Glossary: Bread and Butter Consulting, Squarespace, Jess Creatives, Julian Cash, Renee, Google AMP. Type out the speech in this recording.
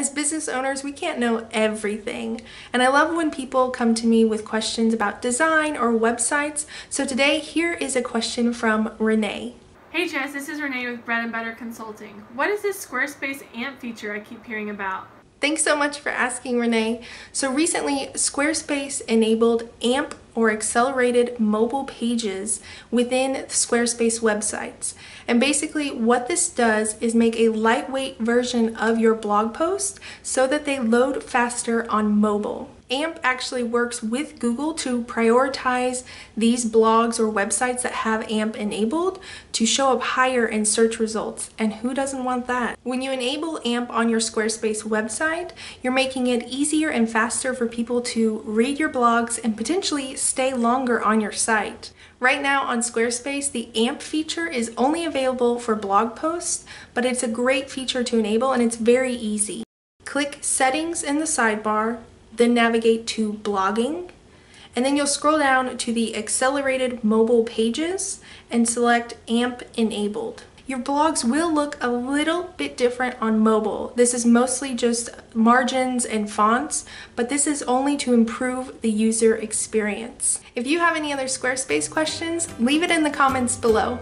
as business owners, we can't know everything. And I love when people come to me with questions about design or websites. So today, here is a question from Renee. Hey Jess, this is Renee with Bread and Butter Consulting. What is this Squarespace AMP feature I keep hearing about? Thanks so much for asking, Renee. So recently, Squarespace enabled AMP or accelerated mobile pages within Squarespace websites. And basically what this does is make a lightweight version of your blog post so that they load faster on mobile. AMP actually works with Google to prioritize these blogs or websites that have AMP enabled to show up higher in search results. And who doesn't want that? When you enable AMP on your Squarespace website, you're making it easier and faster for people to read your blogs and potentially stay longer on your site. Right now on Squarespace, the AMP feature is only available for blog posts, but it's a great feature to enable and it's very easy. Click Settings in the sidebar, then navigate to Blogging, and then you'll scroll down to the Accelerated Mobile Pages and select AMP Enabled. Your blogs will look a little bit different on mobile. This is mostly just margins and fonts, but this is only to improve the user experience. If you have any other Squarespace questions, leave it in the comments below.